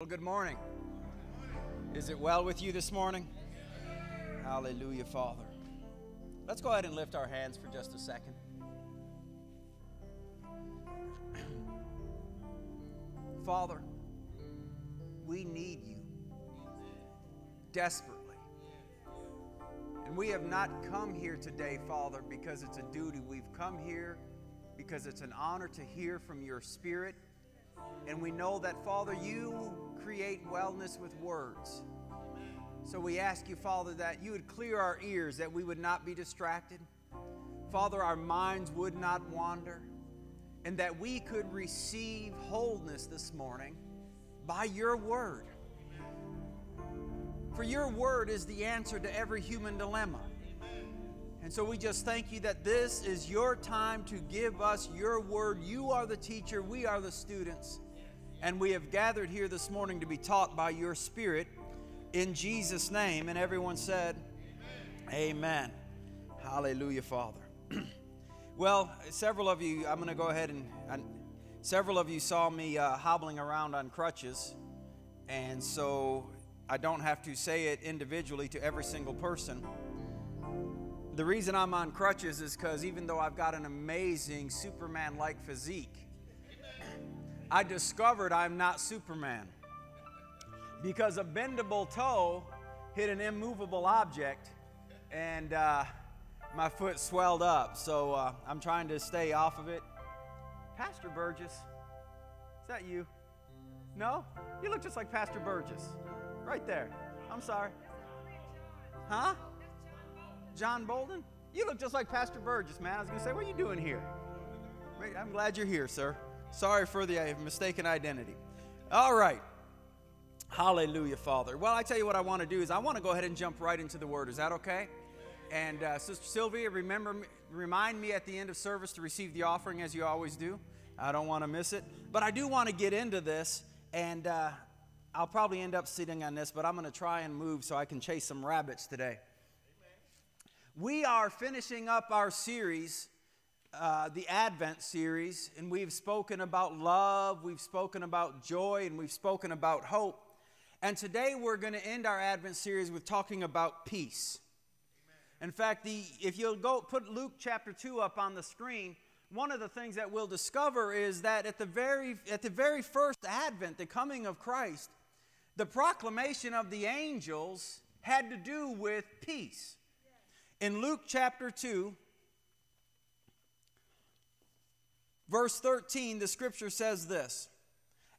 Well, good morning. Is it well with you this morning? Hallelujah, Father. Let's go ahead and lift our hands for just a second. Father, we need you desperately. And we have not come here today, Father, because it's a duty. We've come here because it's an honor to hear from your Spirit. And we know that, Father, you create wellness with words. So we ask you, Father, that you would clear our ears, that we would not be distracted. Father, our minds would not wander, and that we could receive wholeness this morning by your word. For your word is the answer to every human dilemma. And so we just thank you that this is your time to give us your word. You are the teacher, we are the students, and we have gathered here this morning to be taught by your Spirit in Jesus' name. And everyone said, Amen. Amen. Hallelujah, Father. Well, several of you, I'm going to go ahead and several of you saw me hobbling around on crutches, and so I don't have to say it individually to every single person. The reason I'm on crutches is because even though I've got an amazing Superman-like physique, I discovered I'm not Superman, because a bendable toe hit an immovable object and my foot swelled up. So I'm trying to stay off of it. Pastor Burgess, is that you? No? You look just like Pastor Burgess. Right there. I'm sorry. Huh? John Bolden, you look just like Pastor Burgess, man. I was going to say, what are you doing here? I'm glad you're here, sir. Sorry for the mistaken identity. All right. Hallelujah, Father. Well, I tell you what I want to do is I want to go ahead and jump right into the Word. Is that okay? And Sister Sylvia, remind me at the end of service to receive the offering as you always do. I don't want to miss it. But I do want to get into this, and I'll probably end up sitting on this, but I'm going to try and move so I can chase some rabbits today. We are finishing up our series, the Advent series, and we've spoken about love, we've spoken about joy, and we've spoken about hope. And today we're going to end our Advent series with talking about peace. Amen. In fact, if you'll go put Luke chapter 2 up on the screen, one of the things that we'll discover is that at the very first Advent, the coming of Christ, the proclamation of the angels had to do with peace. In Luke chapter 2, verse 13, the scripture says this: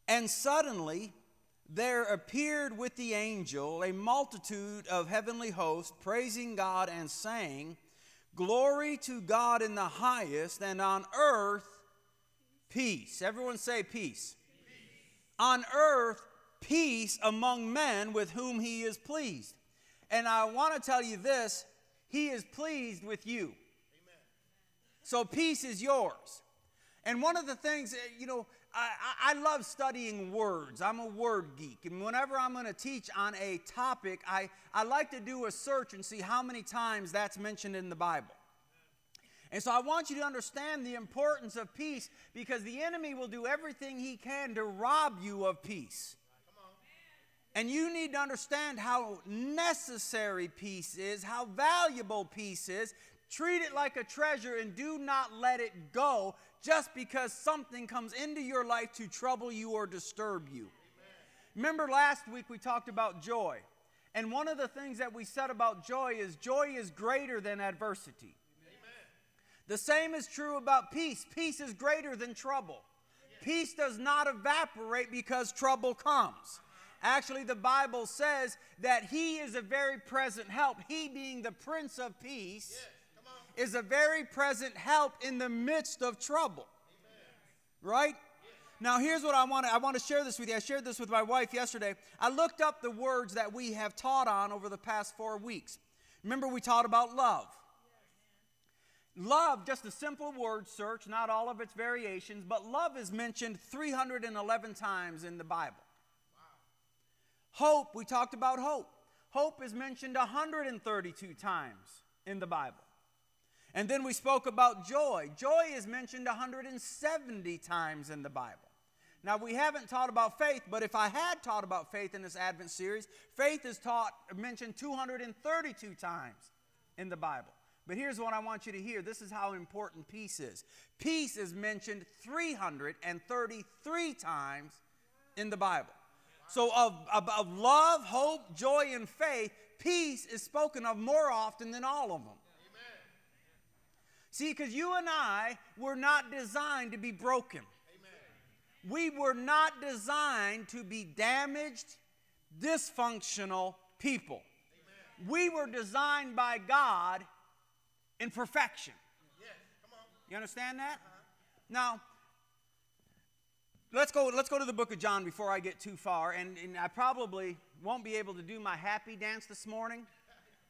"And suddenly there appeared with the angel a multitude of heavenly hosts, praising God and saying, 'Glory to God in the highest, and on earth peace.'" Everyone say peace. Peace. "On earth peace among men with whom he is pleased." And I want to tell you this: He is pleased with you. Amen. So peace is yours. And one of the things, you know, I love studying words. I'm a word geek. And whenever I'm going to teach on a topic, I like to do a search and see how many times that's mentioned in the Bible. And so I want you to understand the importance of peace, because the enemy will do everything he can to rob you of peace. And you need to understand how necessary peace is, how valuable peace is. Treat it like a treasure and do not let it go just because something comes into your life to trouble you or disturb you. Amen. Remember last week we talked about joy. And one of the things that we said about joy is greater than adversity. Amen. The same is true about peace. Peace is greater than trouble. Yes. Peace does not evaporate because trouble comes. Actually, the Bible says that he is a very present help. He, being the Prince of Peace, is a very present help in the midst of trouble. Amen. Right? Yes. Now, here's what I want to share this with you. I shared this with my wife yesterday. I looked up the words that we have taught on over the past 4 weeks. Remember, we taught about love. Yes. Love, just a simple word search, not all of its variations, but love is mentioned 311 times in the Bible. Hope, we talked about hope. Hope is mentioned 132 times in the Bible. And then we spoke about joy. Joy is mentioned 170 times in the Bible. Now, we haven't taught about faith, but if I had taught about faith in this Advent series, faith is mentioned 232 times in the Bible. But here's what I want you to hear. This is how important peace is. Peace is mentioned 333 times in the Bible. So of love, hope, joy, and faith, peace is spoken of more often than all of them. Amen. See, because you and I were not designed to be broken. Amen. We were not designed to be damaged, dysfunctional people. Amen. We were designed by God in perfection. Yes, come on. You understand that? Now, let's go to the book of John before I get too far. And I probably won't be able to do my happy dance this morning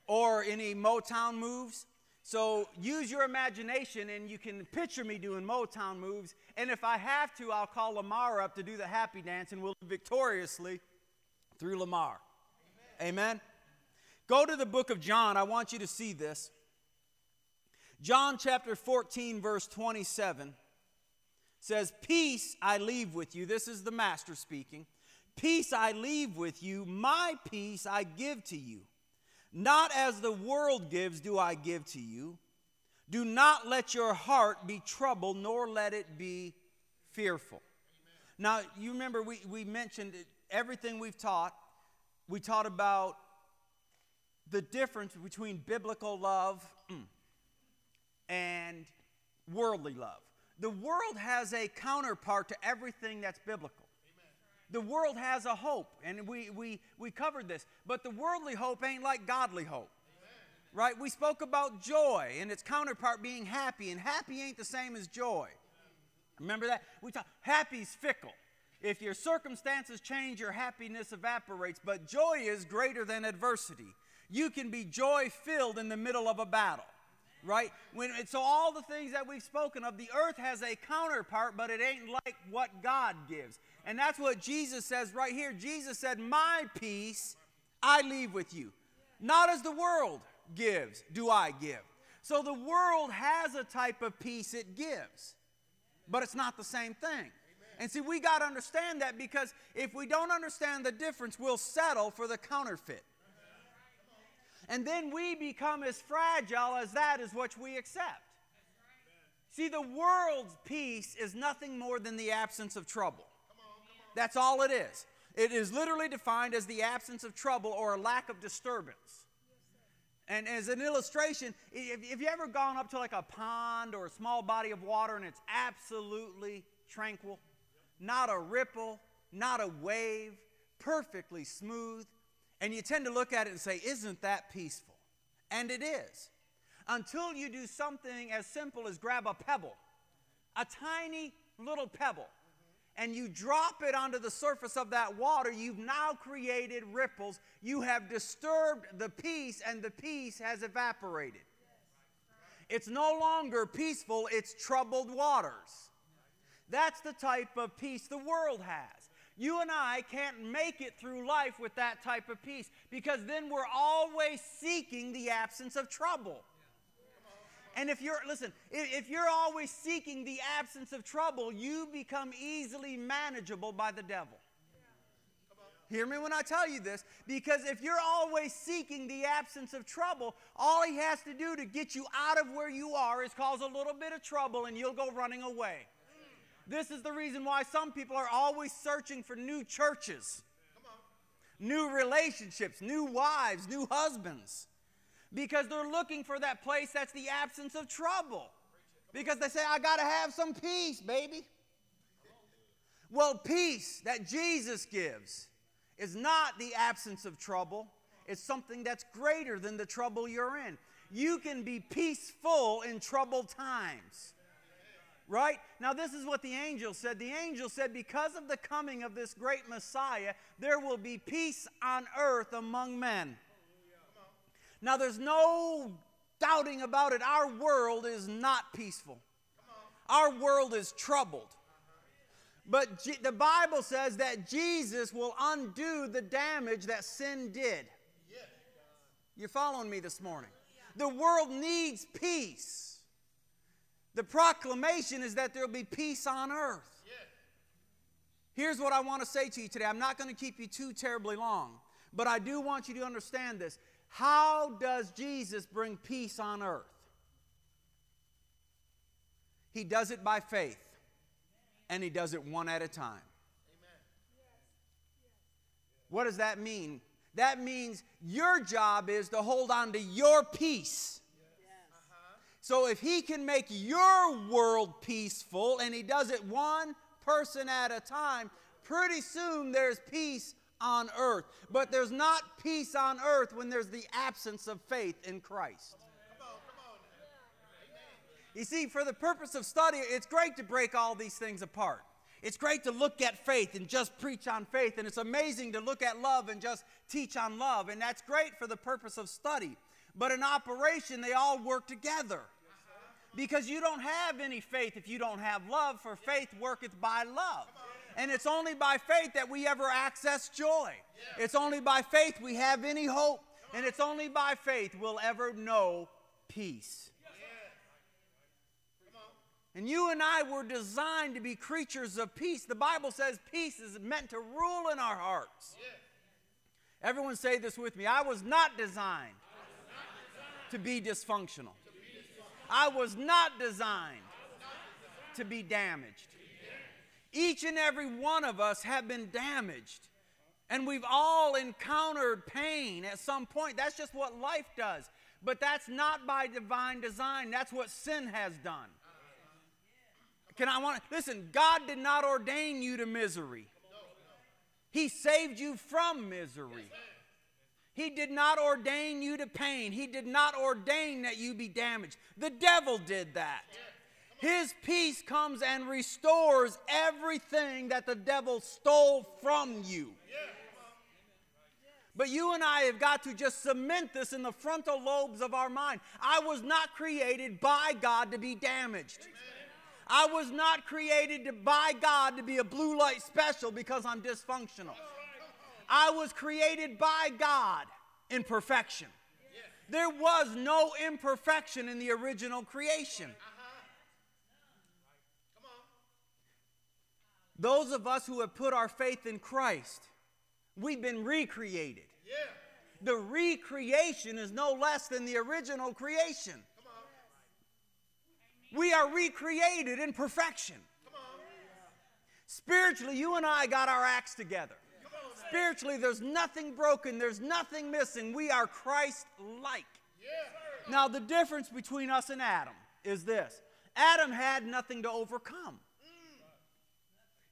or any Motown moves. So use your imagination, and you can picture me doing Motown moves. And if I have to, I'll call Lamar up to do the happy dance, and we'll live victoriously through Lamar. Amen. Amen? Go to the book of John. I want you to see this. John chapter 14, verse 27 says, "Peace I leave with you." This is the Master speaking. "Peace I leave with you. My peace I give to you. Not as the world gives do I give to you. Do not let your heart be troubled, nor let it be fearful." Amen. Now, you remember we mentioned everything we've taught. We taught about the difference between biblical love and worldly love. The world has a counterpart to everything that's biblical. Amen. The world has a hope, and we covered this. But the worldly hope ain't like godly hope. Amen. Right? We spoke about joy and its counterpart being happy, and happy ain't the same as joy. Amen. Remember that? We talk, happy's fickle. If your circumstances change, your happiness evaporates, but joy is greater than adversity. You can be joy-filled in the middle of a battle. Right? So all the things that we've spoken of, the earth has a counterpart, but it ain't like what God gives. And that's what Jesus says right here. Jesus said, "My peace I leave with you. Not as the world gives do I give." So the world has a type of peace it gives, but it's not the same thing. And see, we got to understand that, because if we don't understand the difference, we'll settle for the counterfeit. And then we become as fragile as that is what we accept. Right. See, the world's peace is nothing more than the absence of trouble. Come on. That's all it is. It is literally defined as the absence of trouble or a lack of disturbance. Yes, and as an illustration, if you've ever gone up to like a pond or a small body of water and it's absolutely tranquil, not a ripple, not a wave, perfectly smooth, and you tend to look at it and say, "Isn't that peaceful?" And it is. Until you do something as simple as grab a pebble, a tiny little pebble, and you drop it onto the surface of that water, you've now created ripples. You have disturbed the peace, and the peace has evaporated. It's no longer peaceful, it's troubled waters. That's the type of peace the world has. You and I can't make it through life with that type of peace, because then we're always seeking the absence of trouble. And if you're always seeking the absence of trouble, you become easily manageable by the devil. Hear me when I tell you this, because if you're always seeking the absence of trouble, all he has to do to get you out of where you are is cause a little bit of trouble, and you'll go running away. This is the reason why some people are always searching for new churches, new relationships, new wives, new husbands, because they're looking for that place that's the absence of trouble, because they say, "I got to have some peace, baby." Well, peace that Jesus gives is not the absence of trouble. It's something that's greater than the trouble you're in. You can be peaceful in troubled times. Right? Now, this is what the angel said. The angel said, "Because of the coming of this great Messiah, there will be peace on earth among men." Now, there's no doubting about it. Our world is not peaceful. Our world is troubled. But the Bible says that Jesus will undo the damage that sin did. You following me this morning? The world needs peace. The proclamation is that there will be peace on earth. Yeah. Here's what I want to say to you today. I'm not going to keep you too terribly long, but I do want you to understand this. How does Jesus bring peace on earth? He does it by faith, and He does it one at a time. What does that mean? That means your job is to hold on to your peace. So if He can make your world peaceful, and He does it one person at a time, pretty soon there's peace on earth. But there's not peace on earth when there's the absence of faith in Christ. You see, for the purpose of study, it's great to break all these things apart. It's great to look at faith and just preach on faith, and it's amazing to look at love and just teach on love, and that's great for the purpose of study. But in operation, they all work together, because you don't have any faith if you don't have love, for faith worketh by love. And it's only by faith that we ever access joy. It's only by faith we have any hope, and it's only by faith we'll ever know peace. And you and I were designed to be creatures of peace. The Bible says peace is meant to rule in our hearts. Yeah. Everyone say this with me. I was not designed to be dysfunctional. I was not designed to be damaged. Each and every one of us have been damaged. And we've all encountered pain at some point. That's just what life does. But that's not by divine design. That's what sin has done. Listen, God did not ordain you to misery. He saved you from misery. He did not ordain you to pain. He did not ordain that you be damaged. The devil did that. His peace comes and restores everything that the devil stole from you. But you and I have got to just cement this in the frontal lobes of our mind. I was not created by God to be damaged. I was not created by God to be a blue light special because I'm dysfunctional. I was created by God in perfection. There was no imperfection in the original creation. Those of us who have put our faith in Christ, we've been recreated. The recreation is no less than the original creation. We are recreated in perfection. Spiritually, you and I got our acts together. Spiritually, there's nothing broken. There's nothing missing. We are Christ-like. Now, the difference between us and Adam is this. Adam had nothing to overcome.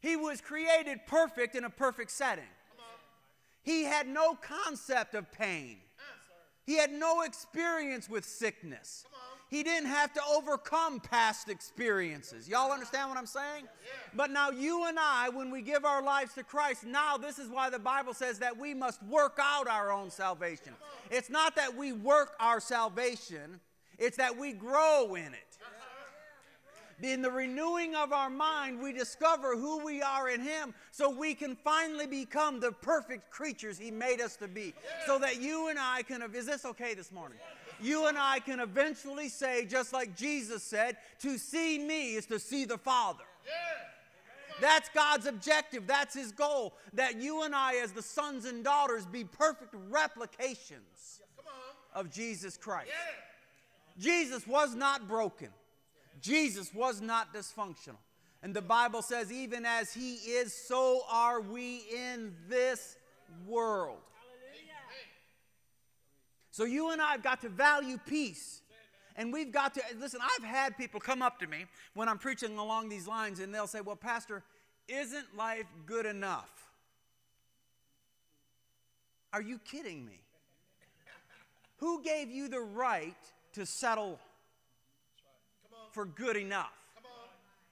He was created perfect in a perfect setting. He had no concept of pain. He had no experience with sickness. He didn't have to overcome past experiences. Y'all understand what I'm saying? Yeah. But now you and I, when we give our lives to Christ, now this is why the Bible says that we must work out our own salvation. It's not that we work our salvation. It's that we grow in it. In the renewing of our mind, we discover who we are in Him, so we can finally become the perfect creatures He made us to be. So that you and I can... Is this okay this morning? You and I can eventually say, just like Jesus said, to see me is to see the Father. That's God's objective. That's His goal. That you and I, as the sons and daughters, be perfect replications of Jesus Christ. Jesus was not broken. Jesus was not dysfunctional. And the Bible says, even as He is, so are we in this world. So you and I have got to value peace. And we've got to, listen, I've had people come up to me when I'm preaching along these lines, and they'll say, well, Pastor, isn't life good enough? Are you kidding me? Who gave you the right to settle for good enough?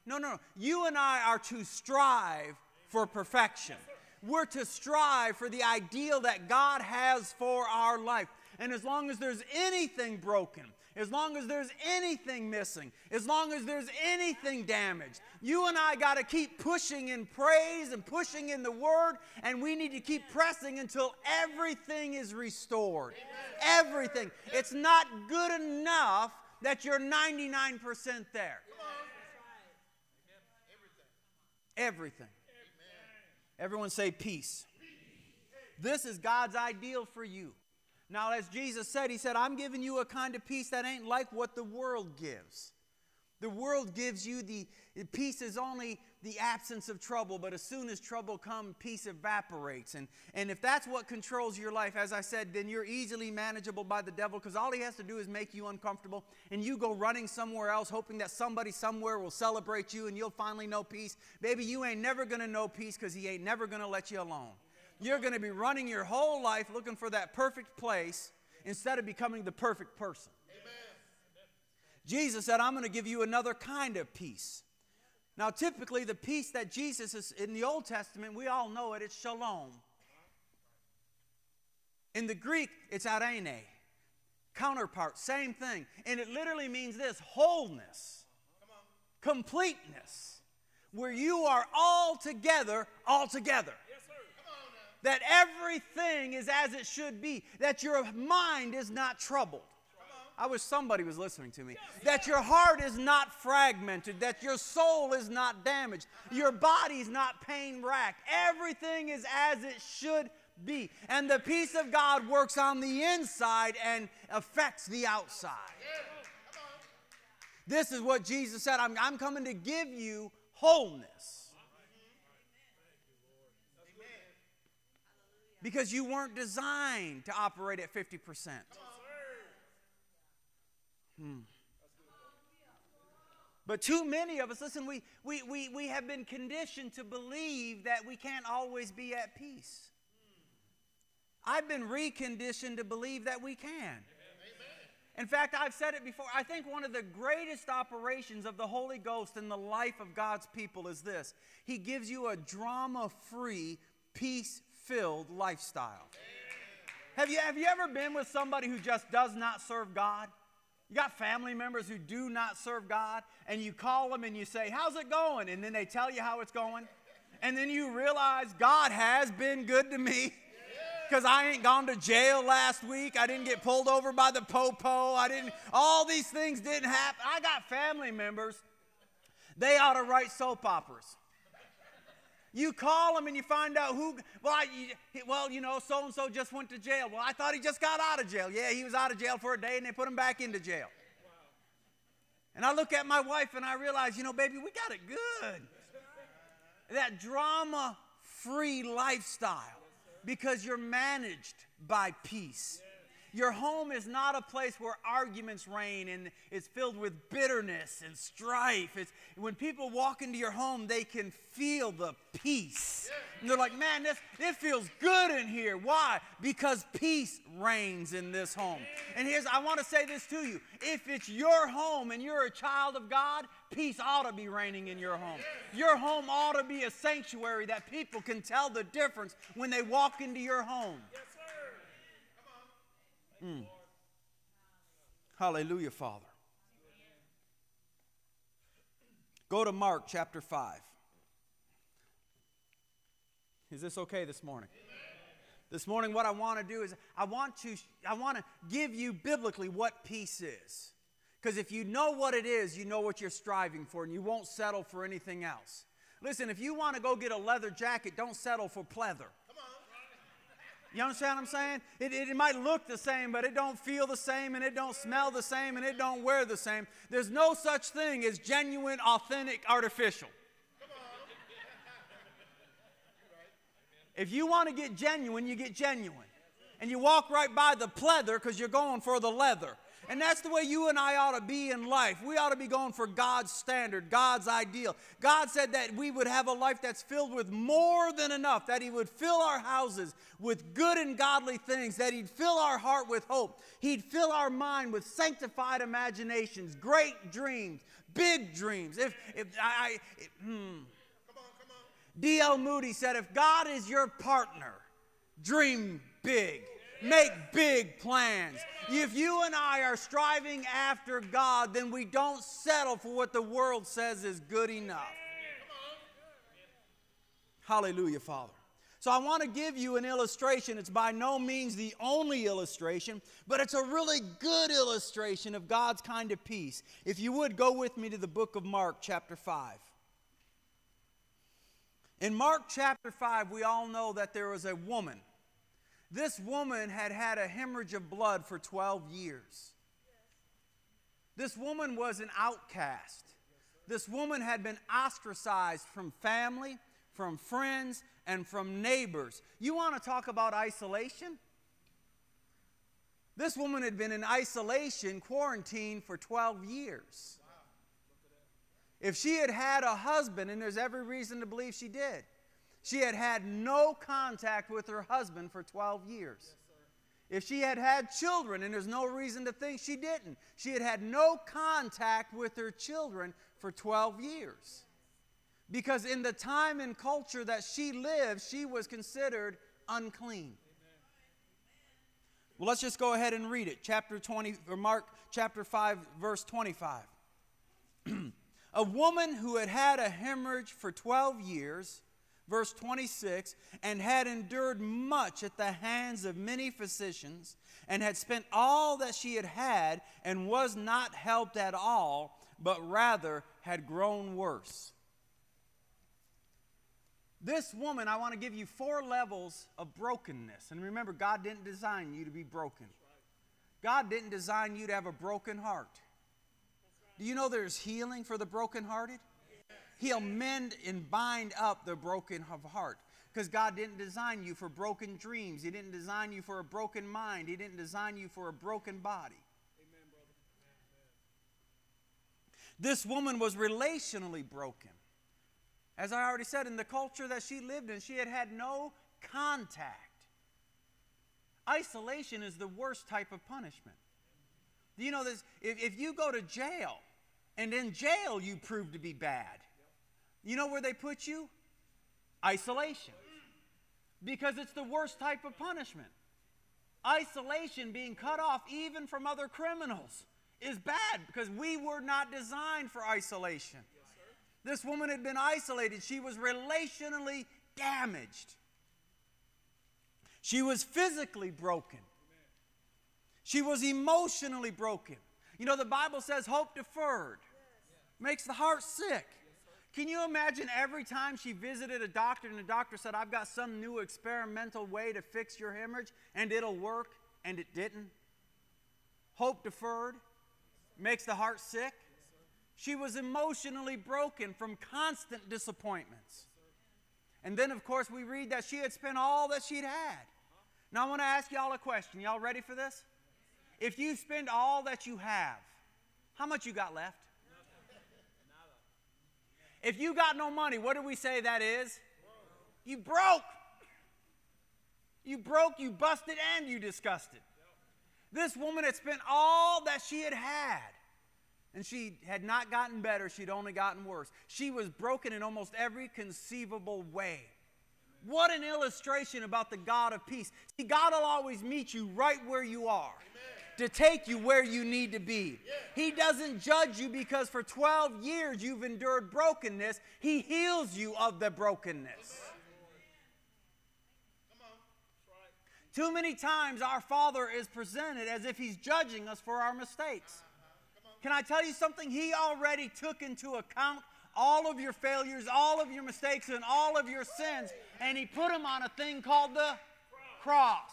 No. You and I are to strive for perfection. We're to strive for the ideal that God has for our life. And as long as there's anything broken, as long as there's anything missing, as long as there's anything damaged, you and I got to keep pushing in praise and pushing in the Word, and we need to keep pressing until everything is restored. Everything. It's not good enough that you're 99% there. Everything. Everyone say peace. This is God's ideal for you. Now, as Jesus said, he said, I'm giving you a kind of peace that ain't like what the world gives. The world gives you the peace is only the absence of trouble, but as soon as trouble comes, peace evaporates. And if that's what controls your life, as I said, then you're easily manageable by the devil, because all he has to do is make you uncomfortable, and you go running somewhere else hoping that somebody somewhere will celebrate you and you'll finally know peace. Baby, you ain't never going to know peace, because he ain't never going to let you alone. You're going to be running your whole life looking for that perfect place instead of becoming the perfect person. Amen. Jesus said, I'm going to give you another kind of peace. Now, typically, the peace that Jesus is in the Old Testament, we all know it, it's shalom. In the Greek, it's arene, counterpart, same thing. And it literally means this, wholeness, completeness, where you are all together, all together. That everything is as it should be. That your mind is not troubled. I wish somebody was listening to me. That your heart is not fragmented. That your soul is not damaged. Your body's not pain-racked. Everything is as it should be. And the peace of God works on the inside and affects the outside. This is what Jesus said. I'm coming to give you wholeness. Because you weren't designed to operate at 50%. But too many of us, listen, we have been conditioned to believe that we can't always be at peace. I've been reconditioned to believe that we can. In fact, I've said it before. I think one of the greatest operations of the Holy Ghost in the life of God's people is this. He gives you a drama-free, peace-filled lifestyle. Have you ever been with somebody who just does not serve God? You got family members who do not serve God, and you call them and you say, how's it going? And then they tell you how it's going, and then you realize God has been good to me, because I ain't gone to jail last week. I didn't get pulled over by the popo. All these things didn't happen. I got family members. They ought to write soap operas. You call them and you find out who, so-and-so just went to jail. Well, I thought he just got out of jail. Yeah, he was out of jail for a day, and they put him back into jail. Wow. And I look at my wife and I realize, baby, we got it good. That drama-free lifestyle, because you're managed by peace. Your home is not a place where arguments reign and it's filled with bitterness and strife. When people walk into your home, they can feel the peace. And they're like, man, it feels good in here. Why? Because peace reigns in this home. And I want to say this to you. If it's your home and you're a child of God, peace ought to be reigning in your home. Your home ought to be a sanctuary that people can tell the difference when they walk into your home. Hallelujah, Father. Go to Mark chapter 5. Is this okay this morning? Amen. This morning what I want to do is I want to give you biblically what peace is. Because if you know what it is, you know what you're striving for, and you won't settle for anything else. Listen, if you want to go get a leather jacket, don't settle for pleather. You understand what I'm saying? It might look the same, but it don't feel the same, and it don't smell the same, and it don't wear the same. There's no such thing as genuine, authentic, artificial. If you want to get genuine, you get genuine. And you walk right by the pleather because you're going for the leather. And that's the way you and I ought to be in life. We ought to be going for God's standard, God's ideal. God said that we would have a life that's filled with more than enough, that he would fill our houses with good and godly things, that he'd fill our heart with hope. He'd fill our mind with sanctified imaginations, great dreams, big dreams. D.L. Moody said, if God is your partner, dream big. Make big plans. If you and I are striving after God, then we don't settle for what the world says is good enough. Hallelujah, Father. So I want to give you an illustration. It's by no means the only illustration, but it's a really good illustration of God's kind of peace. If you would, go with me to the book of Mark, chapter 5. In Mark chapter 5, we all know that there was a woman. This woman had had a hemorrhage of blood for 12 years. This woman was an outcast. This woman had been ostracized from family, from friends, and from neighbors. You want to talk about isolation? This woman had been in isolation, quarantine for 12 years. If she had had a husband, and there's every reason to believe she did, she had had no contact with her husband for 12 years. If she had had children, and there's no reason to think she didn't, she had had no contact with her children for 12 years. Because in the time and culture that she lived, she was considered unclean. Well, let's just go ahead and read it. Mark chapter 5, verse 25. A woman who had had a hemorrhage for 12 years, verse 26, and had endured much at the hands of many physicians, and had spent all that she had had, and was not helped at all, but rather had grown worse. This woman, I want to give you 4 levels of brokenness. And remember, God didn't design you to be broken. God didn't design you to have a broken heart. Do you know there's healing for the brokenhearted? He'll mend and bind up the broken of heart. Because God didn't design you for broken dreams. He didn't design you for a broken mind. He didn't design you for a broken body. Amen, brother. Amen. This woman was relationally broken. As I already said, in the culture that she lived in, she had had no contact. Isolation is the worst type of punishment. Do you know this? If you go to jail, and in jail you prove to be bad, you know where they put you? Isolation. Because it's the worst type of punishment. Isolation, being cut off even from other criminals, is bad because we were not designed for isolation. This woman had been isolated. She was relationally damaged. She was physically broken. She was emotionally broken. You know, the Bible says hope deferred makes the heart sick. Can you imagine every time she visited a doctor and the doctor said, I've got some new experimental way to fix your hemorrhage and it'll work, and it didn't? Hope deferred makes the heart sick. She was emotionally broken from constant disappointments. And then, of course, we read that she had spent all that she'd had. Now, I want to ask y'all a question. Y'all ready for this? If you spend all that you have, how much you got left? If you got no money, what do we say that is? You broke. You broke, you busted, and you disgusted. This woman had spent all that she had had, and she had not gotten better. She'd only gotten worse. She was broken in almost every conceivable way. What an illustration about the God of peace. See, God will always meet you right where you are. Amen. To take you where you need to be. Yeah. He doesn't judge you because for 12 years you've endured brokenness. He heals you of the brokenness. Come on. Too many times our Father is presented as if He's judging us for our mistakes. Can I tell you something? He already took into account all of your failures, all of your mistakes, and all of your sins, and He put them on a thing called the cross.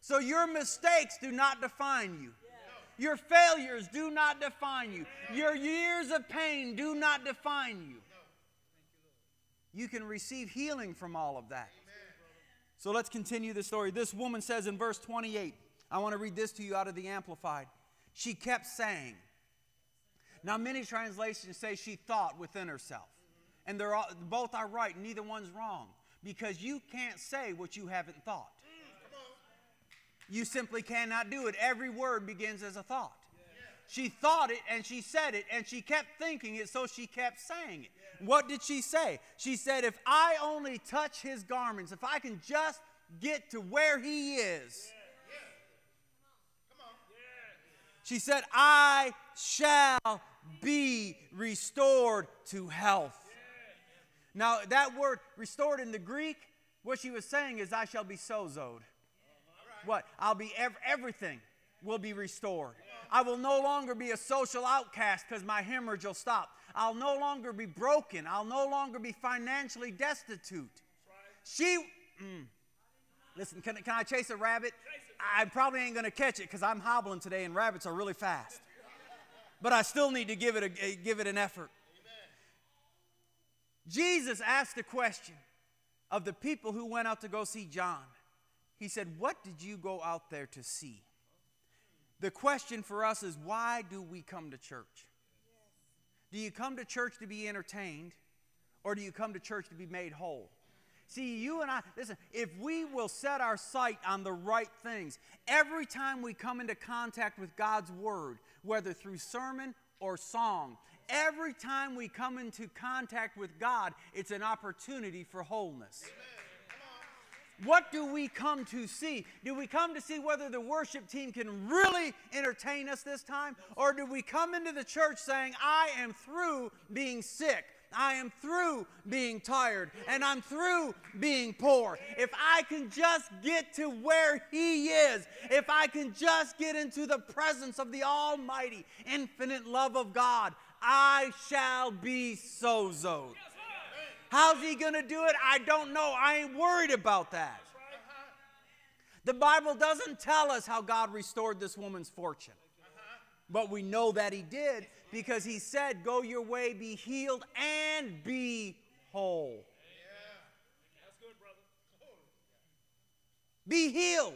So your mistakes do not define you. Your failures do not define you. Your years of pain do not define you. You can receive healing from all of that. So let's continue the story. This woman says in verse 28, I want to read this to you out of the Amplified. She kept saying. Now, many translations say she thought within herself. And both are right. Neither one's wrong. Because you can't say what you haven't thought. You simply cannot do it. Every word begins as a thought. She thought it, and she said it, and she kept thinking it, so she kept saying it. What did she say? She said, if I only touch His garments, if I can just get to where He is, she said, I shall be restored to health. Now, that word restored in the Greek, what she was saying is, I shall be sozoed. What? I'll be everything will be restored. I will no longer be a social outcast because my hemorrhage will stop. I'll no longer be broken. I'll no longer be financially destitute. Listen, can I chase a rabbit? I probably ain't going to catch it because I'm hobbling today and rabbits are really fast. But I still need to give it an effort. Amen. Jesus asked the question of the people who went out to go see John. He said, what did you go out there to see? The question for us is, why do we come to church? Yes. Do you come to church to be entertained, or do you come to church to be made whole? See, you and I, listen, if we will set our sight on the right things, every time we come into contact with God's Word, whether through sermon or song, every time we come into contact with God, it's an opportunity for wholeness. Amen. What do we come to see? Do we come to see whether the worship team can really entertain us this time? Or do we come into the church saying, I am through being sick. I am through being tired, and I'm through being poor. If I can just get to where He is, if I can just get into the presence of the almighty, infinite love of God, I shall be sozoed. How's He going to do it? I don't know. I ain't worried about that. The Bible doesn't tell us how God restored this woman's fortune. But we know that He did, because He said, go your way, be healed, and be whole. Yeah. That's good, brother. Be healed.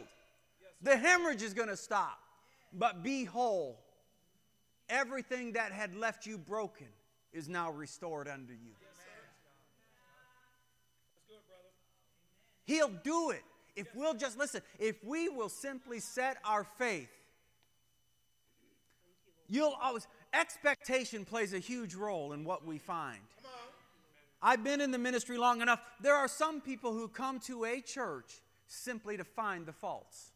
The hemorrhage is going to stop, but be whole. Everything that had left you broken is now restored unto you. That's good, brother. He'll do it. If we'll just, listen, if we will simply set our faith. You'll always, expectation plays a huge role in what we find. I've been in the ministry long enough. There are some people who come to a church simply to find the faults.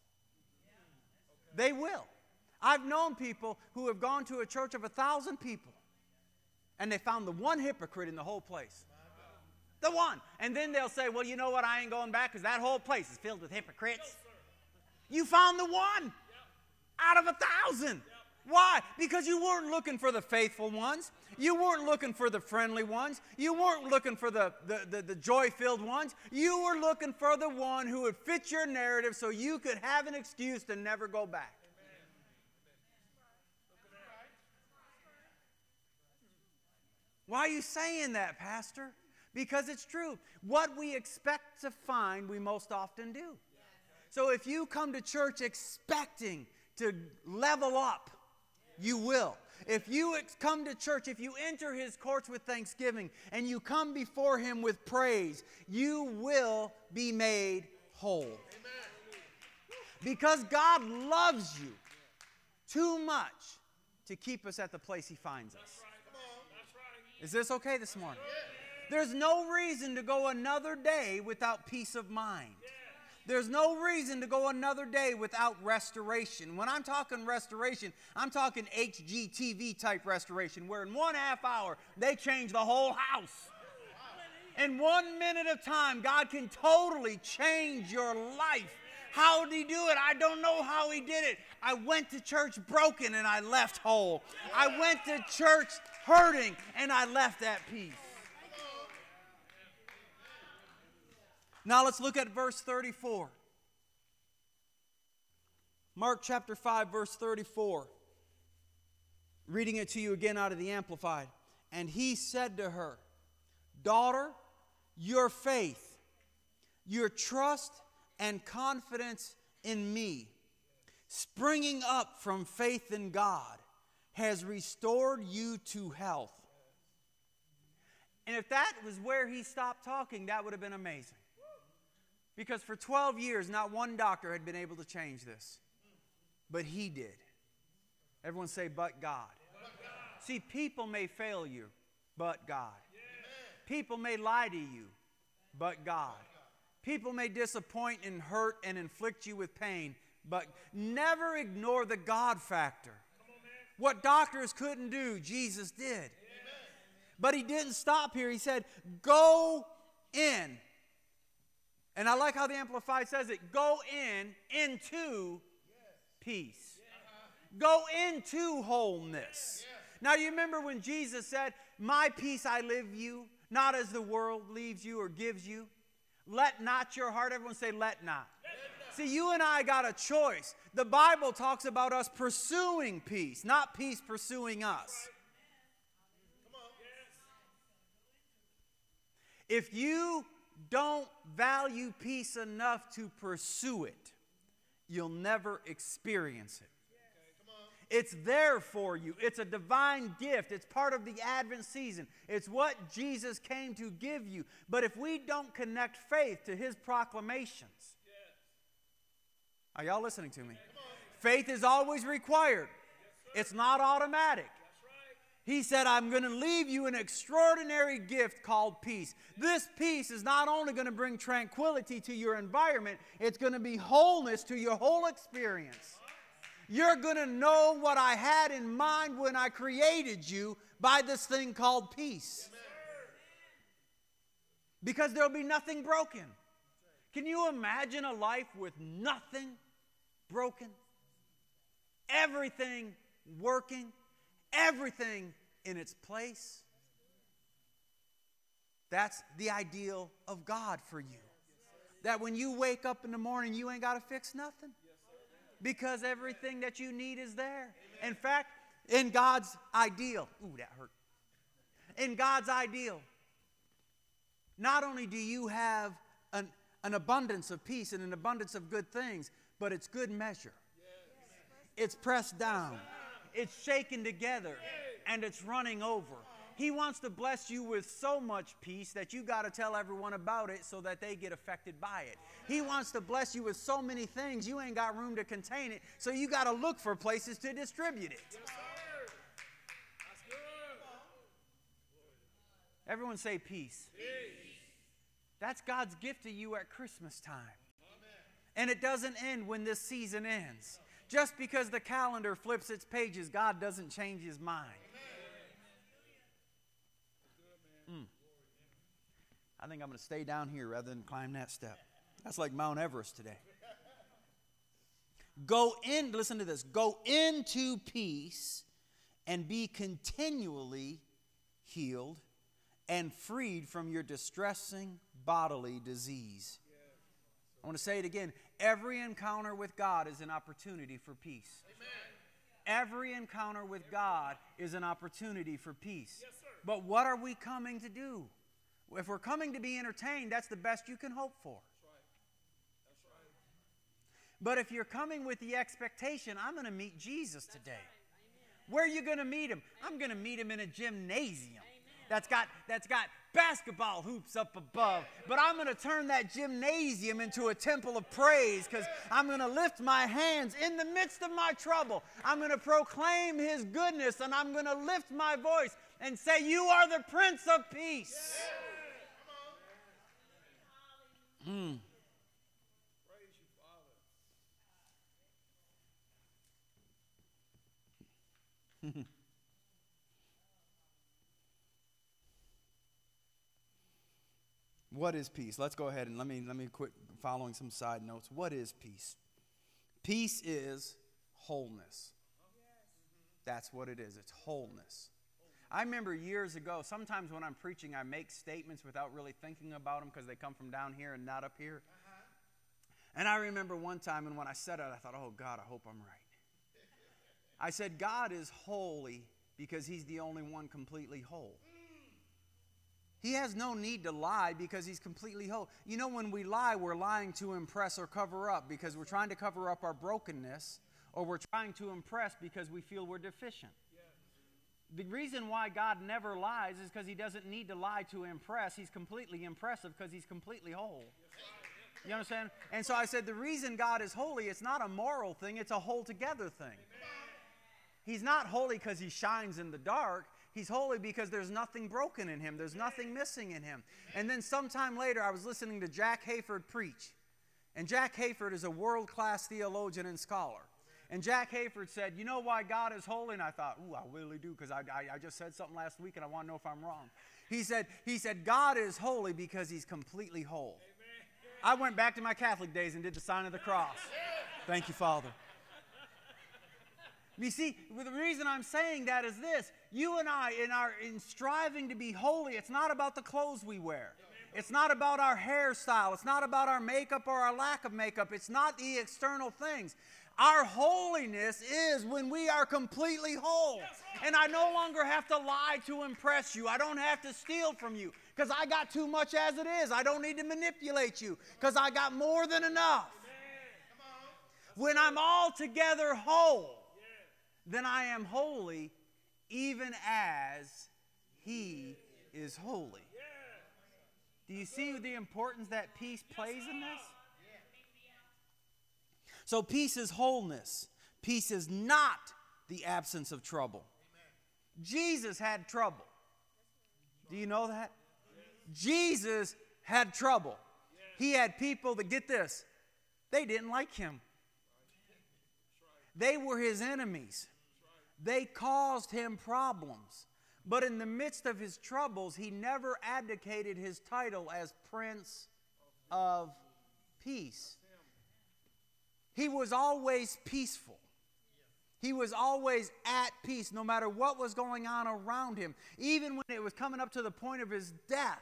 They will. I've known people who have gone to a church of 1,000 people, and they found the one hypocrite in the whole place. The one. And then they'll say, well, you know what, I ain't going back because that whole place is filled with hypocrites. You found the one out of 1,000. Why? Because you weren't looking for the faithful ones. You weren't looking for the friendly ones. You weren't looking for the joy-filled ones. You were looking for the one who would fit your narrative so you could have an excuse to never go back. Why are you saying that, Pastor? Because it's true. What we expect to find, we most often do. So if you come to church expecting to level up, you will. If you come to church, if you enter His courts with thanksgiving and you come before Him with praise, you will be made whole. Amen. Because God loves you too much to keep us at the place He finds us. Is this okay this morning? There's no reason to go another day without peace of mind. There's no reason to go another day without restoration. When I'm talking restoration, I'm talking HGTV type restoration, where in 1.5 hours, they change the whole house. In 1 minute of time, God can totally change your life. How did He do it? I don't know how He did it. I went to church broken and I left whole. I went to church hurting and I left at peace. Now let's look at verse 34. Mark chapter 5, verse 34. Reading it to you again out of the Amplified. And he said to her, daughter, your faith, your trust and confidence in me, springing up from faith in God, has restored you to health. And if that was where he stopped talking, that would have been amazing. Because for 12 years, not one doctor had been able to change this. But he did. Everyone say, but God. But God. See, people may fail you, but God. Yeah. People may lie to you, but God. People may disappoint and hurt and inflict you with pain, but never ignore the God factor. What doctors couldn't do, Jesus did. Yeah. But he didn't stop here. He said, go in. And I like how the Amplified says it. Go into peace. Go into wholeness. Now, you remember when Jesus said, My peace I leave you, not as the world leaves you or gives you. Let not your heart, everyone say, let not. Let not. See, you and I got a choice. The Bible talks about us pursuing peace, not peace pursuing us. Right. Yes. If you don't value peace enough to pursue it, you'll never experience it. It's there for you. It's a divine gift. It's part of the Advent season. It's what Jesus came to give you. But if we don't connect faith to his proclamations, are y'all listening to me? Faith is always required. It's not automatic. He said, I'm going to leave you an extraordinary gift called peace. This peace is not only going to bring tranquility to your environment, it's going to be wholeness to your whole experience. You're going to know what I had in mind when I created you by this thing called peace. Amen. Because there'll be nothing broken. Can you imagine a life with nothing broken? Everything working, everything in its place. That's the ideal of God for you. That when you wake up in the morning, you ain't got to fix nothing. Because everything that you need is there. Amen. In fact, in God's ideal, ooh, that hurt. In God's ideal, not only do you have an abundance of peace and an abundance of good things, but it's good measure. Yes. It's pressed down. It's shaken together. And it's running over. He wants to bless you with so much peace that you got to tell everyone about it so that they get affected by it. He wants to bless you with so many things you ain't got room to contain it, so you got to look for places to distribute it. Yes, sir. That's good. Everyone say peace. Peace. That's God's gift to you at Christmas time. Amen. And it doesn't end when this season ends. Just because the calendar flips its pages, God doesn't change his mind. I think I'm going to stay down here rather than climb that step. That's like Mount Everest today. Go in, listen to this, go into peace and be continually healed and freed from your distressing bodily disease. I want to say it again. Every encounter with God is an opportunity for peace. Amen. Every encounter with God is an opportunity for peace. Yes, sir. But what are we coming to do? If we're coming to be entertained, that's the best you can hope for. That's right. That's right. But if you're coming with the expectation, I'm going to meet Jesus today. Right. Where are you going to meet him? I'm going to meet him in a gymnasium that's got basketball hoops up above. But I'm going to turn that gymnasium into a temple of praise because I'm going to lift my hands in the midst of my trouble. I'm going to proclaim his goodness, and I'm going to lift my voice and say, you are the Prince of Peace. Yeah. Mm. Praise you, Father. What is peace? Let's go ahead and let me quit following some side notes. What is peace? Peace is wholeness. That's what it is. It's wholeness. I remember years ago, sometimes when I'm preaching, I make statements without really thinking about them because they come from down here and not up here. And I remember one time, and when I said it, I thought, oh, God, I hope I'm right. I said, God is holy because he's the only one completely whole. He has no need to lie because he's completely whole. You know, when we lie, we're lying to impress or cover up because we're trying to cover up our brokenness, or we're trying to impress because we feel we're deficient. The reason why God never lies is because he doesn't need to lie to impress. He's completely impressive because he's completely whole. You understand? And so I said the reason God is holy, it's not a moral thing. It's a whole together thing. He's not holy because he shines in the dark. He's holy because there's nothing broken in him. There's nothing missing in him. And then sometime later, I was listening to Jack Hayford preach. And Jack Hayford is a world-class theologian and scholar. And Jack Hayford said, you know why God is holy? And I thought, ooh, I really do, because I just said something last week and I want to know if I'm wrong. He said, God is holy because he's completely whole. Amen. I went back to my Catholic days and did the sign of the cross. Thank you, Father. You see, the reason I'm saying that is this. You and I, in striving to be holy, it's not about the clothes we wear. It's not about our hairstyle. It's not about our makeup or our lack of makeup. It's not the external things. Our holiness is when we are completely whole. And I no longer have to lie to impress you. I don't have to steal from you because I got too much as it is. I don't need to manipulate you because I got more than enough. When I'm altogether whole, then I am holy even as He is holy. Do you see the importance that peace plays in this? So peace is wholeness. Peace is not the absence of trouble. Jesus had trouble. Do you know that? Jesus had trouble. He had people that, get this, they didn't like Him. They were His enemies. They caused Him problems. But in the midst of His troubles, He never abdicated His title as Prince of Peace. He was always peaceful. He was always at peace, no matter what was going on around Him. Even when it was coming up to the point of His death,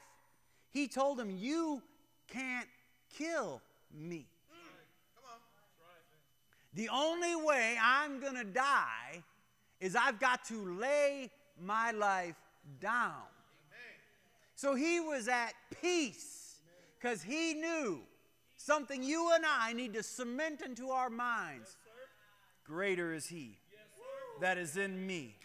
He told him, "You can't kill me. The only way I'm going to die is I've got to lay my life down." Amen. So He was at peace because He knew something you and I need to cement into our minds. Yes, greater is He that is in me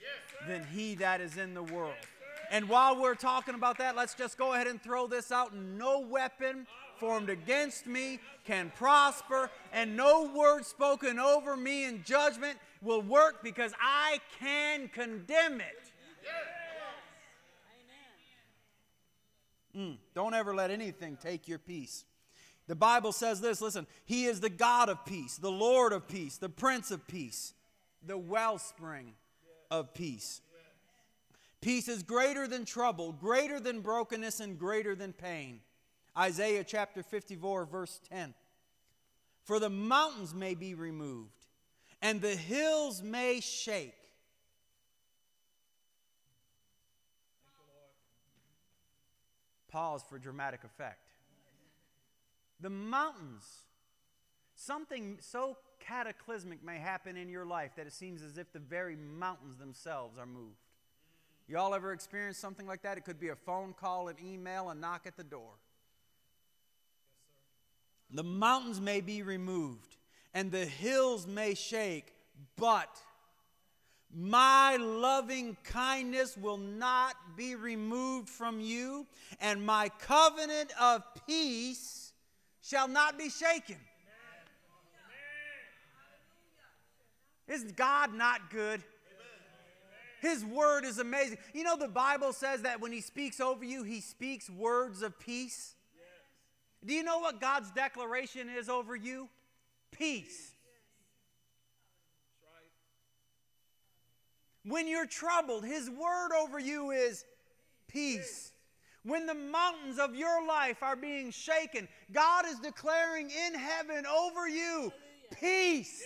than he that is in the world. Yes, and while we're talking about that, let's just go ahead and throw this out. No weapon formed against me can prosper, and no word spoken over me in judgment will work, because I can condemn it. Don't ever let anything take your peace. The Bible says this, listen, He is the God of peace, the Lord of peace, the Prince of Peace, the wellspring of peace. Peace is greater than trouble, greater than brokenness, and greater than pain. Isaiah chapter 54, verse 10. For the mountains may be removed, and the hills may shake. Pause for dramatic effect. The mountains. Something so cataclysmic may happen in your life that it seems as if the very mountains themselves are moved. Y'all ever experienced something like that? It could be a phone call, an email, a knock at the door. The mountains may be removed, and the hills may shake, but my loving kindness will not be removed from you, and my covenant of peace shall not be shaken. Isn't God not good? His word is amazing. You know, the Bible says that when He speaks over you, He speaks words of peace. Do you know what God's declaration is over you? Peace. When you're troubled, His word over you is peace. When the mountains of your life are being shaken, God is declaring in heaven over you peace.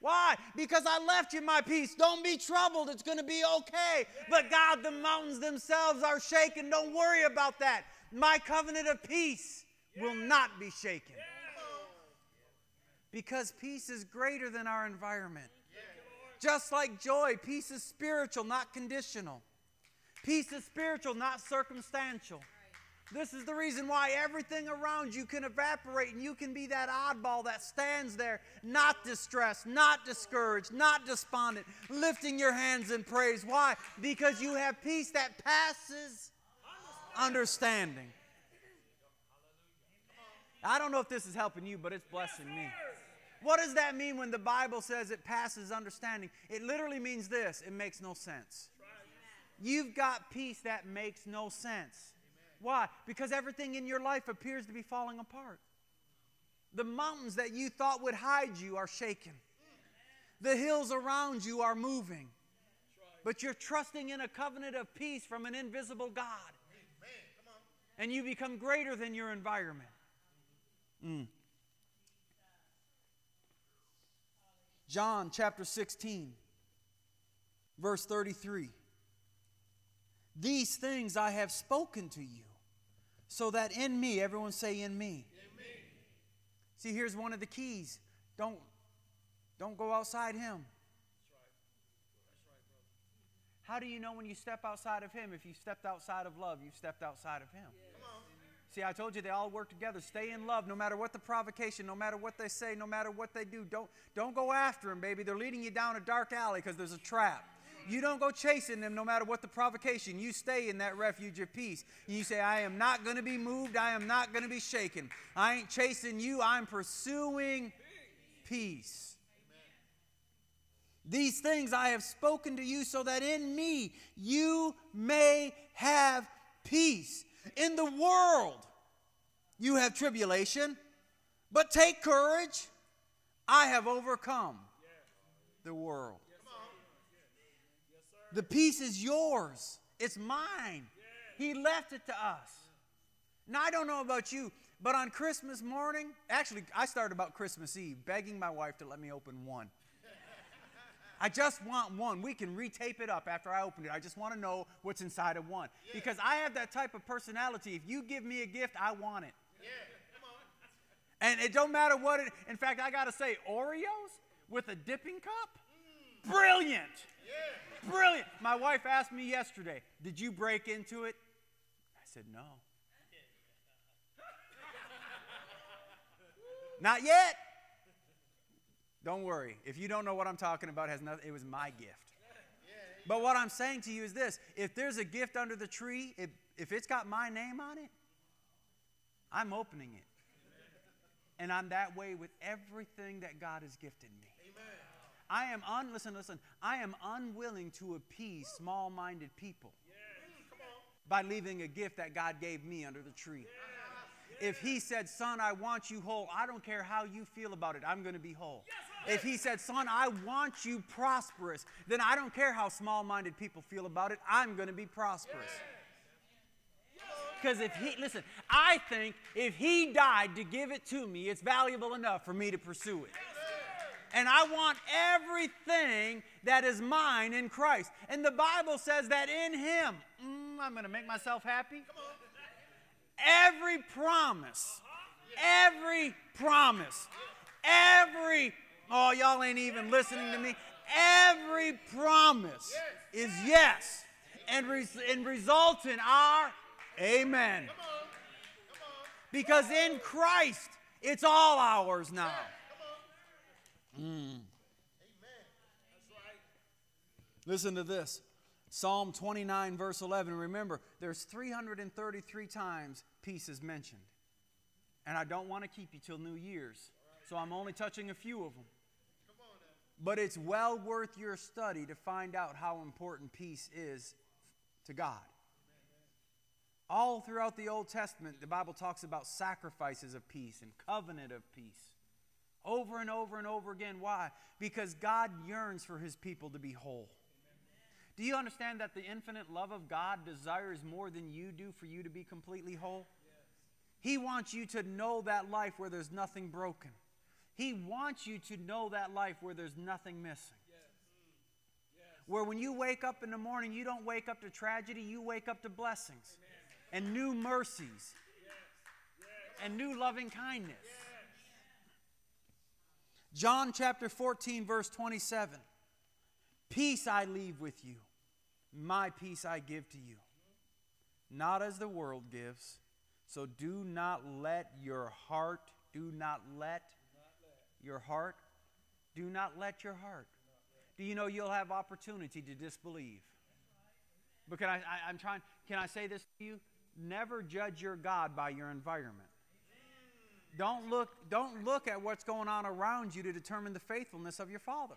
Why? Because I left you my peace. Don't be troubled. It's going to be okay. But God, the mountains themselves are shaken. Don't worry about that. My covenant of peace will not be shaken. Because peace is greater than our environment. Just like joy, peace is spiritual, not conditional. Peace is spiritual, not circumstantial. This is the reason why everything around you can evaporate and you can be that oddball that stands there, not distressed, not discouraged, not despondent, lifting your hands in praise. Why? Because you have peace that passes understanding. I don't know if this is helping you, but it's blessing me. What does that mean when the Bible says it passes understanding? It literally means this: it makes no sense. You've got peace that makes no sense. Why? Because everything in your life appears to be falling apart. The mountains that you thought would hide you are shaken. The hills around you are moving. But you're trusting in a covenant of peace from an invisible God. And you become greater than your environment. John chapter 16, verse 33. These things I have spoken to you, so that in me, everyone say in me. In me. See, here's one of the keys. Don't go outside him. How do you know when you step outside of him? If you stepped outside of love, you stepped outside of him. Yes. Come on. See, I told you they all work together. Stay in love no matter what the provocation, no matter what they say, no matter what they do. Don't go after them, baby. They're leading you down a dark alley because there's a trap. You don't go chasing them no matter what the provocation. You stay in that refuge of peace. And you say, I am not going to be moved. I am not going to be shaken. I ain't chasing you. I'm pursuing peace. These things I have spoken to you so that in me you may have peace. In the world you have tribulation, but take courage. I have overcome the world. The peace is yours. It's mine. He left it to us. Now, I don't know about you, but on Christmas morning, actually, I started about Christmas Eve, begging my wife to let me open one. I just want one. We can retape it up after I open it. I just want to know what's inside of one. Yeah. Because I have that type of personality. If you give me a gift, I want it. Yeah. Come on. And it don't matter what it... In fact, I got to say, Oreos with a dipping cup? Mm. Brilliant. Yeah. Brilliant. My wife asked me yesterday, did you break into it? I said, no. Not yet. Don't worry. If you don't know what I'm talking about, it has nothing. It was my gift. But what I'm saying to you is this. If there's a gift under the tree, if it's got my name on it, I'm opening it. And I'm that way with everything that God has gifted me. Amen. I am unwilling to appease small-minded people by leaving a gift that God gave me under the tree. If he said, son, I want you whole, I don't care how you feel about it, I'm going to be whole. Yes, if he said, son, I want you prosperous, then I don't care how small-minded people feel about it, I'm going to be prosperous. Because if he, listen, I think if he died to give it to me, it's valuable enough for me to pursue it. And I want everything that is mine in Christ. And the Bible says that in him, I'm going to make myself happy. Come on. Every promise, every promise, every, oh, y'all ain't even listening to me. Every promise is yes and results in our amen. Because in Christ, it's all ours now. Mm. Listen to this. Psalm 29, verse 11. Remember, there's 333 times peace is mentioned. And I don't want to keep you till New Year's, so I'm only touching a few of them. But it's well worth your study to find out how important peace is to God. All throughout the Old Testament, the Bible talks about sacrifices of peace and covenant of peace. Over and over and over again. Why? Because God yearns for his people to be whole. Do you understand that the infinite love of God desires more than you do for you to be completely whole? Yes. He wants you to know that life where there's nothing broken. He wants you to know that life where there's nothing missing. Yes. Yes. Where when you wake up in the morning, you don't wake up to tragedy, you wake up to blessings. Amen. And new mercies. Yes. Yes. And new loving kindness. Yes. John chapter 14, verse 27. Peace I leave with you. My peace I give to you, not as the world gives. So do not let your heart. Do you know you'll have opportunity to disbelieve? But can I say this to you? Never judge your God by your environment. Don't look at what's going on around you to determine the faithfulness of your Father.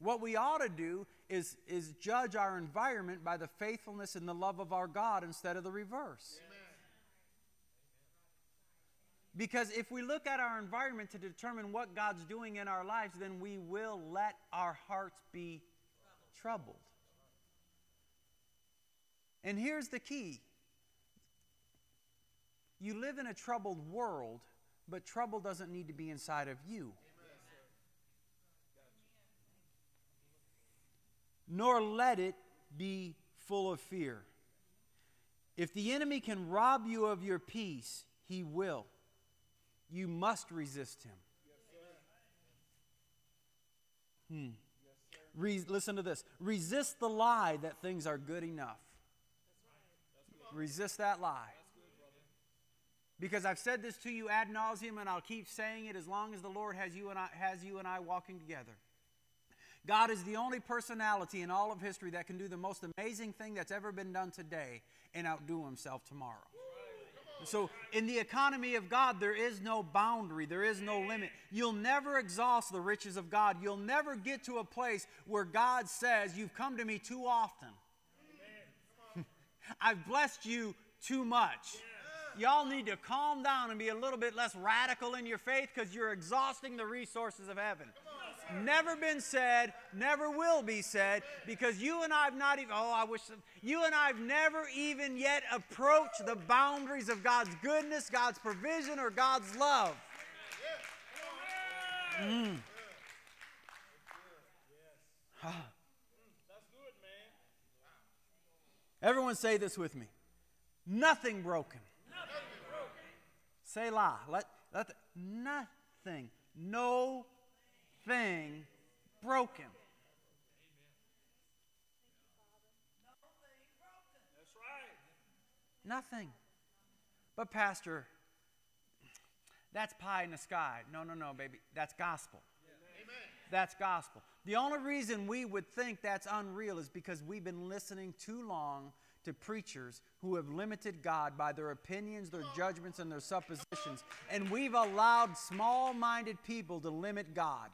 What we ought to do is judge our environment by the faithfulness and the love of our God instead of the reverse. Amen. Because if we look at our environment to determine what God's doing in our lives, then we will let our hearts be troubled. And here's the key. You live in a troubled world, but trouble doesn't need to be inside of you. nor let it be full of fear. If the enemy can rob you of your peace, he will. You must resist him. Listen to this. Resist the lie that things are good enough. Resist that lie. Because I've said this to you ad nauseum, and I'll keep saying it as long as the Lord has you and I walking together. God is the only personality in all of history that can do the most amazing thing that's ever been done today and outdo himself tomorrow. So in the economy of God, there is no boundary. There is no limit. You'll never exhaust the riches of God. You'll never get to a place where God says, "You've come to me too often. I've blessed you too much." Y'all need to calm down and be a little bit less radical in your faith, because you're exhausting the resources of heaven. Never been said, never will be said, because you and I have not even, you and I have never even yet approached the boundaries of God's goodness, God's provision, or God's love. That's good, man. Everyone say this with me. Nothing broken. Nothing broken. Say la. Nothing. No thing broken. That's right. Nothing. But pastor, that's pie in the sky. No, baby. That's gospel. Amen. That's gospel. The only reason we would think that's unreal is because we've been listening too long to preachers who have limited God by their opinions, their judgments, and their suppositions. And we've allowed small-minded people to limit God.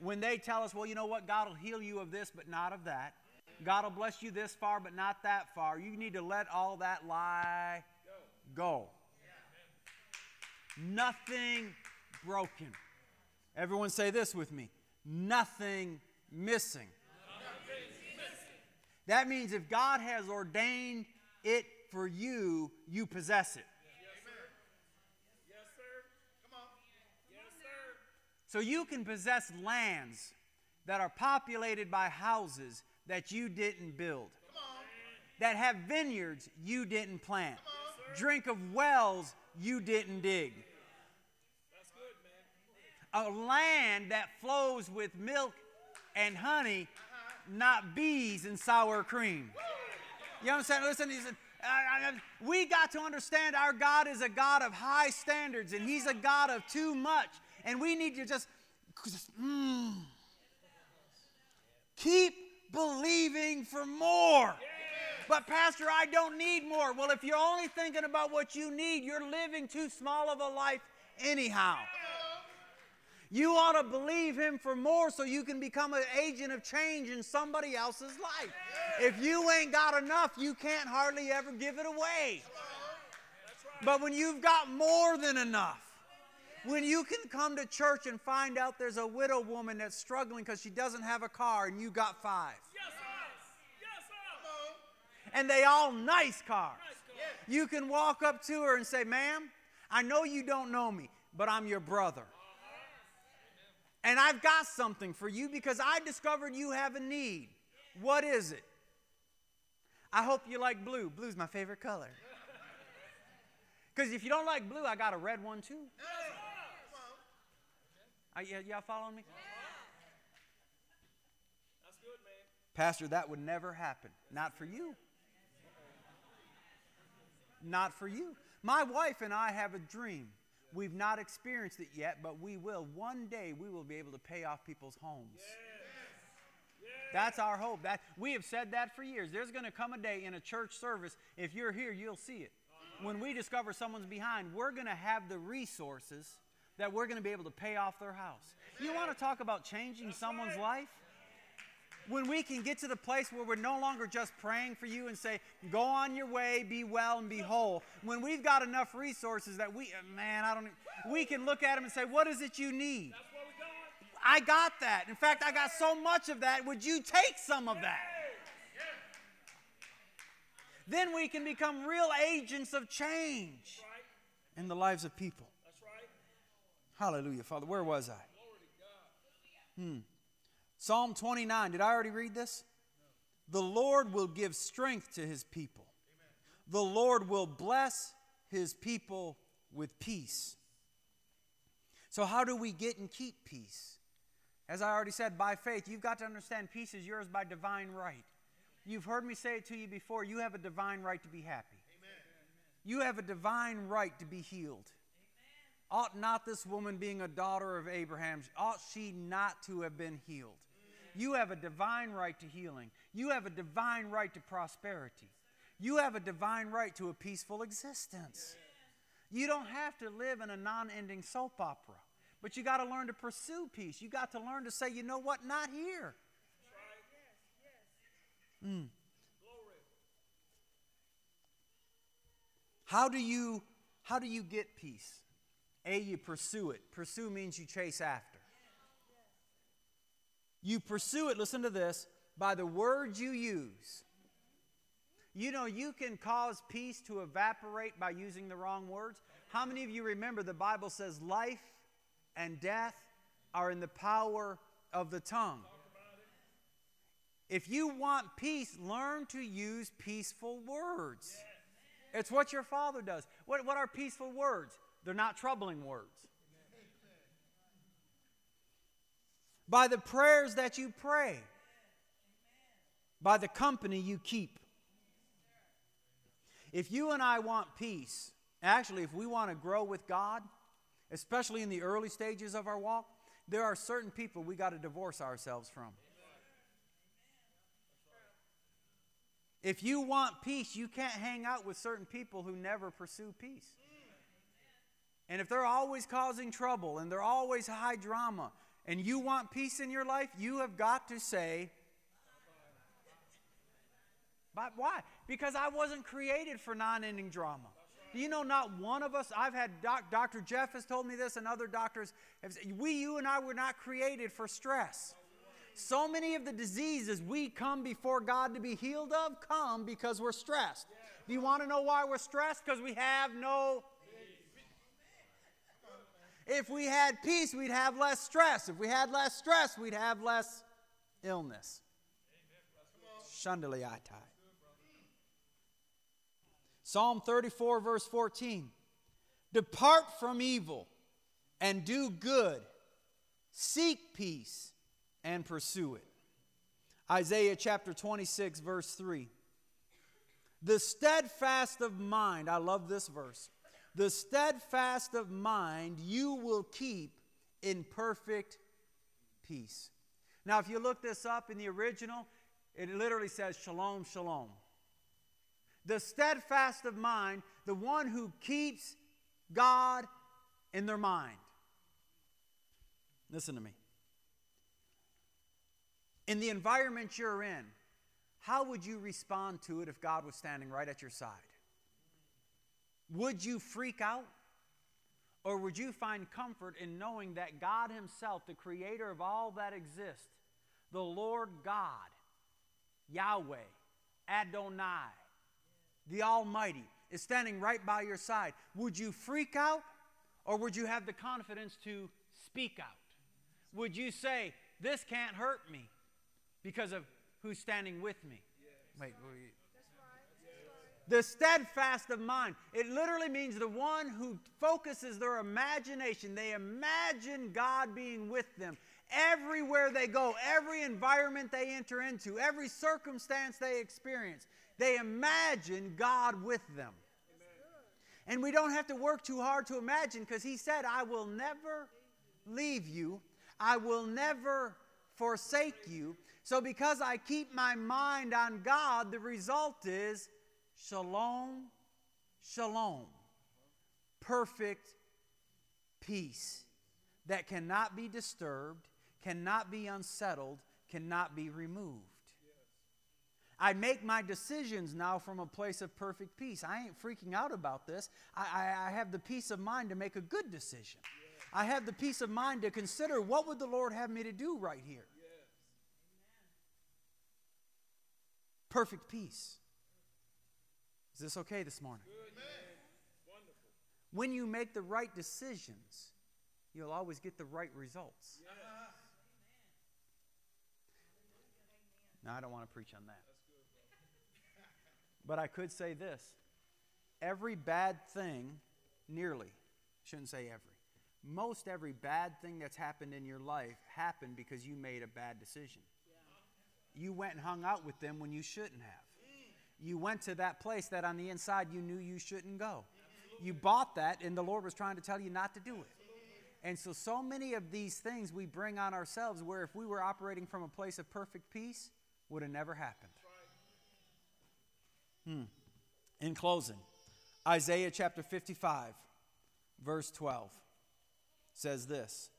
When they tell us, well, you know what? God will heal you of this, but not of that. God will bless you this far, but not that far. You need to let all that lie go. Nothing broken. Everyone say this with me. Nothing missing. That means if God has ordained it for you, you possess it. Yes, sir. Yes, sir. Come on. Yes, sir. So you can possess lands that are populated by houses that you didn't build, that have vineyards you didn't plant, drink of wells you didn't dig. That's good, man. A land that flows with milk and honey, not bees and sour cream. You know what I'm saying? Listen, he said, we got to understand our God is a God of high standards, and he's a God of too much. And we need to just keep believing for more. But pastor, I don't need more. Well, if you're only thinking about what you need, you're living too small of a life anyhow. You ought to believe him for more so you can become an agent of change in somebody else's life. If you ain't got enough, you can't hardly ever give it away. But when you've got more than enough, when you can come to church and find out there's a widow woman that's struggling because she doesn't have a car and you got 5. And they all nice cars. You can walk up to her and say, ma'am, I know you don't know me, but I'm your brother. And I've got something for you because I discovered you have a need. What is it? I hope you like blue. Blue's my favorite color. Because if you don't like blue, I got a red one too. Y'all following me? That's good, man. Pastor, that would never happen. Not for you. Not for you. My wife and I have a dream. We've not experienced it yet, but we will. One day we will be able to pay off people's homes. Yes. Yes. That's our hope. We have said that for years. There's going to come a day in a church service, if you're here, you'll see it. When we discover someone's behind, we're going to have the resources that we're going to be able to pay off their house. You want to talk about changing someone's life? When we can get to the place where we're no longer just praying for you and say, go on your way, be well, and be whole. When we've got enough resources that we can look at them and say, what is it you need? That's what we got. I got that. In fact, I got so much of that. Would you take some of that? Yeah. Then we can become real agents of change in the lives of people. That's right. Hallelujah, Father. Where was I? Glory to God. Psalm 29, did I already read this? No. The Lord will give strength to his people. Amen. The Lord will bless his people with peace. So how do we get and keep peace? As I already said, by faith. You've got to understand peace is yours by divine right. You've heard me say it to you before. You have a divine right to be happy. Amen. You have a divine right to be healed. Amen. Ought not this woman, being a daughter of Abraham, ought she not to have been healed? Amen. You have a divine right to healing. You have a divine right to prosperity. You have a divine right to a peaceful existence. Amen. You don't have to live in a non-ending soap opera. But you got to learn to pursue peace. You got to learn to say, you know what, not here. Mm. How do you get peace? A, you pursue it. Pursue means you chase after. You pursue it, listen to this, by the words you use. You know, you can cause peace to evaporate by using the wrong words. How many of you remember the Bible says life and death are in the power of the tongue? If you want peace, learn to use peaceful words. Yes. It's what your father does. What are peaceful words? They're not troubling words. Amen. By the prayers that you pray. Amen. By the company you keep. If you and I want peace, actually, if we want to grow with God, especially in the early stages of our walk, there are certain people we got to divorce ourselves from. If you want peace, you can't hang out with certain people who never pursue peace. And if they're always causing trouble and they're always high drama and you want peace in your life, you have got to say, but why? Because I wasn't created for non-ending drama. Do you know not one of us, I've had, Dr. Jeff has told me this and other doctors have said, you and I were not created for stress. So many of the diseases we come before God to be healed of come because we're stressed. Do you want to know why we're stressed? Because we have no peace. If we had peace, we'd have less stress. If we had less stress, we'd have less illness. Shandaliatai. Psalm 34, verse 14. Depart from evil and do good. Seek peace and pursue it. Isaiah chapter 26, verse 3. The steadfast of mind, I love this verse. The steadfast of mind you will keep in perfect peace. Now, if you look this up in the original, it literally says shalom, shalom. The steadfast of mind, the one who keeps God in their mind. Listen to me. In the environment you're in, how would you respond to it if God was standing right at your side? Would you freak out? Or would you find comfort in knowing that God himself, the creator of all that exists, the Lord God, Yahweh, Adonai, the Almighty, is standing right by your side? Would you freak out? Or would you have the confidence to speak out? Would you say, this can't hurt me? Because of who's standing with me. Wait, the steadfast of mind. It literally means the one who focuses their imagination. They imagine God being with them. Everywhere they go, every environment they enter into, every circumstance they experience, they imagine God with them. And we don't have to work too hard to imagine because he said, I will never leave you. I will never forsake you. So because I keep my mind on God, the result is shalom, shalom, perfect peace that cannot be disturbed, cannot be unsettled, cannot be removed. I make my decisions now from a place of perfect peace. I ain't freaking out about this. I have the peace of mind to make a good decision. I have the peace of mind to consider what would the Lord have me to do right here. Perfect peace. Is this okay this morning? Amen. When you make the right decisions, you'll always get the right results. Yes. Now, I don't want to preach on that. But I could say this. Every bad thing, nearly, shouldn't say every. Most every bad thing that's happened in your life happened because you made a bad decision. You went and hung out with them when you shouldn't have. You went to that place that on the inside you knew you shouldn't go. You bought that, and the Lord was trying to tell you not to do it. And so many of these things we bring on ourselves, where if we were operating from a place of perfect peace, would have never happened. In closing, Isaiah chapter 55, verse 12 says this.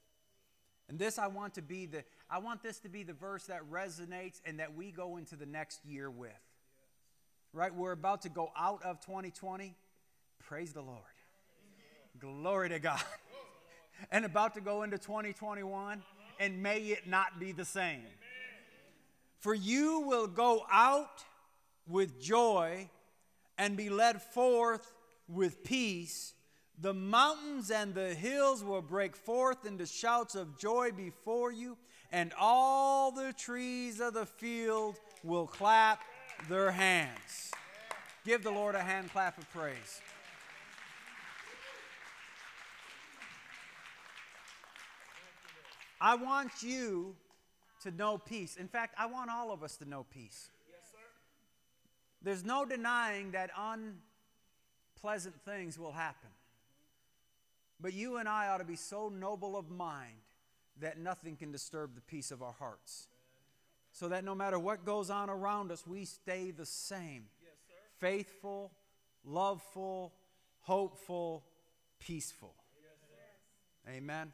And this I want this to be the verse that resonates and that we go into the next year with. Right? We're about to go out of 2020. Praise the Lord. Glory to God. And about to go into 2021. And may it not be the same. For you will go out with joy and be led forth with peace. The mountains and the hills will break forth into shouts of joy before you, and all the trees of the field will clap their hands. Give the Lord a hand clap of praise. I want you to know peace. In fact, I want all of us to know peace. There's no denying that unpleasant things will happen. But you and I ought to be so noble of mind that nothing can disturb the peace of our hearts. So that no matter what goes on around us, we stay the same. Yes, sir. Faithful, loveful, hopeful, peaceful. Yes, sir. Amen.